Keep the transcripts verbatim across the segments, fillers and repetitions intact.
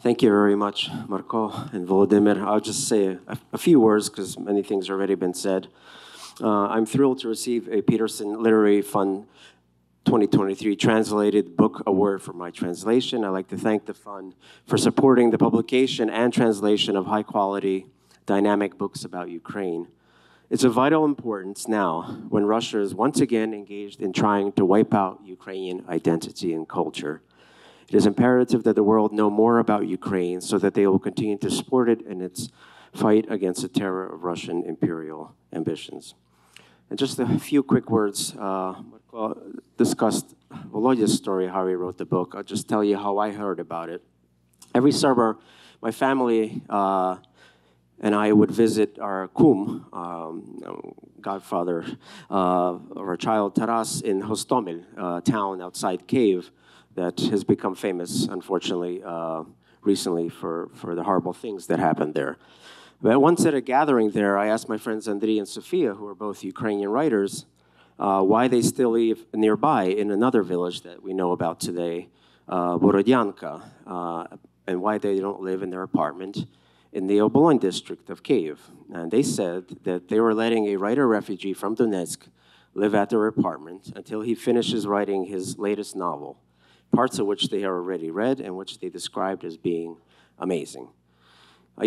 Thank you very much, Marko and Volodymyr. I'll just say a, a few words because many things have already been said. Uh, I'm thrilled to receive a Peterson Literary Fund twenty twenty-three Translated Book Award for my translation. I'd like to thank the fund for supporting the publication and translation of high-quality, dynamic books about Ukraine. It's of vital importance now when Russia is once again engaged in trying to wipe out Ukrainian identity and culture. It is imperative that the world know more about Ukraine so that they will continue to support it in its fight against the terror of Russian imperial ambitions. And just a few quick words. Uh, discussed Volodya's story, how he wrote the book. I'll just tell you how I heard about it. Every summer, my family uh, and I would visit our kum, um, godfather uh, of our child, Taras, in Hostomil, a town outside Kyiv that has become famous, unfortunately, uh, recently for, for the horrible things that happened there. But once at a gathering there, I asked my friends Andriy and Sofia, who are both Ukrainian writers, Uh, why they still live nearby in another village that we know about today, uh, Borodyanka, uh, and why they don't live in their apartment in the Obolon district of Kyiv. And they said that they were letting a writer refugee from Donetsk live at their apartment until he finishes writing his latest novel, parts of which they had already read and which they described as being amazing.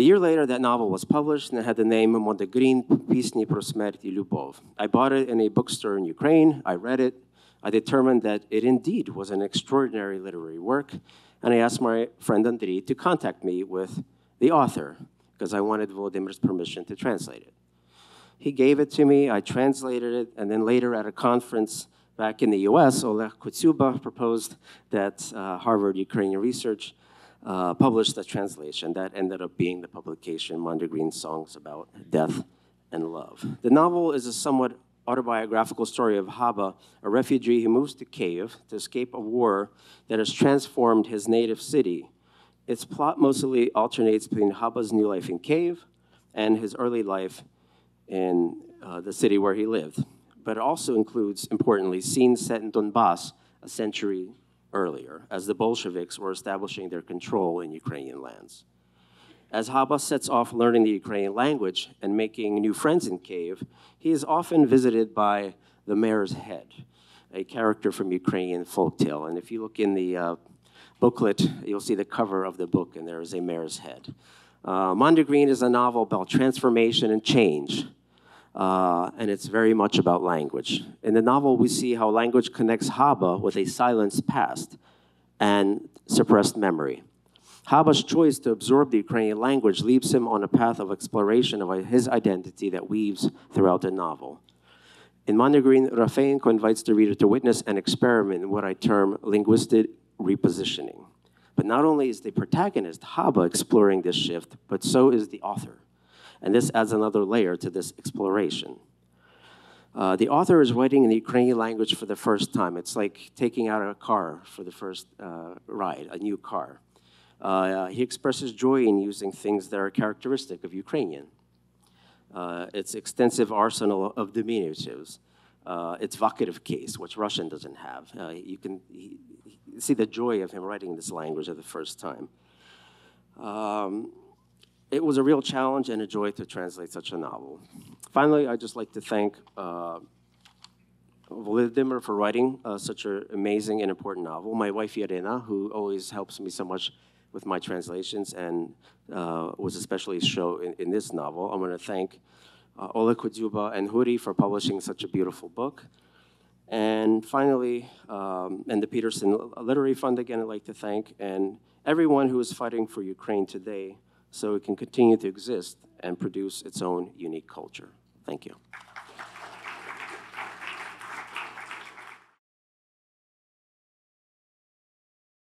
A year later, that novel was published, and it had the name Mondegreen, Pisni pro Smert i Liubov. I bought it in a bookstore in Ukraine. I read it. I determined that it indeed was an extraordinary literary work, and I asked my friend Andriy to contact me with the author, because I wanted Volodymyr's permission to translate it. He gave it to me. I translated it, and then later at a conference back in the U S, Oleh Kotsuba proposed that uh, Harvard Ukrainian Research Uh, published a translation that ended up being the publication Mondegreen Songs About Death and Love. The novel is a somewhat autobiographical story of Haba, a refugee who moves to Kyiv to escape a war that has transformed his native city. Its plot mostly alternates between Haba's new life in Kyiv and his early life in uh, the city where he lived, but it also includes, importantly, scenes set in Donbas a century earlier, as the Bolsheviks were establishing their control in Ukrainian lands. As Haba sets off learning the Ukrainian language and making new friends in Kyiv, he is often visited by the mayor's head, a character from Ukrainian folktale. And if you look in the uh, booklet, you'll see the cover of the book, and there is a mayor's head. Uh, Mondegreen is a novel about transformation and change, Uh, and it's very much about language. In the novel, we see how language connects Haba with a silenced past and suppressed memory. Haba's choice to absorb the Ukrainian language leaves him on a path of exploration of his identity that weaves throughout the novel. In Mondegreen, Rafeyenko invites the reader to witness and experiment in what I term linguistic repositioning. But not only is the protagonist, Haba, exploring this shift, but so is the author. And this adds another layer to this exploration. Uh, the author is writing in the Ukrainian language for the first time. It's like taking out a car for the first uh, ride, a new car. Uh, he expresses joy in using things that are characteristic of Ukrainian. Uh, its extensive arsenal of diminutives. Uh, its vocative case, which Russian doesn't have. Uh, you can he, he, see the joy of him writing this language for the first time. Um, It was a real challenge and a joy to translate such a novel. Finally, I'd just like to thank uh, Volodymyr for writing uh, such an amazing and important novel. My wife, Yarena, who always helps me so much with my translations and uh, was especially so in, in this novel. I want to thank uh, Oleh Kotsuba and Huri for publishing such a beautiful book. And finally, um, and the Peterson Literary Fund, again, I'd like to thank, and everyone who is fighting for Ukraine today, so it can continue to exist and produce its own unique culture. Thank you.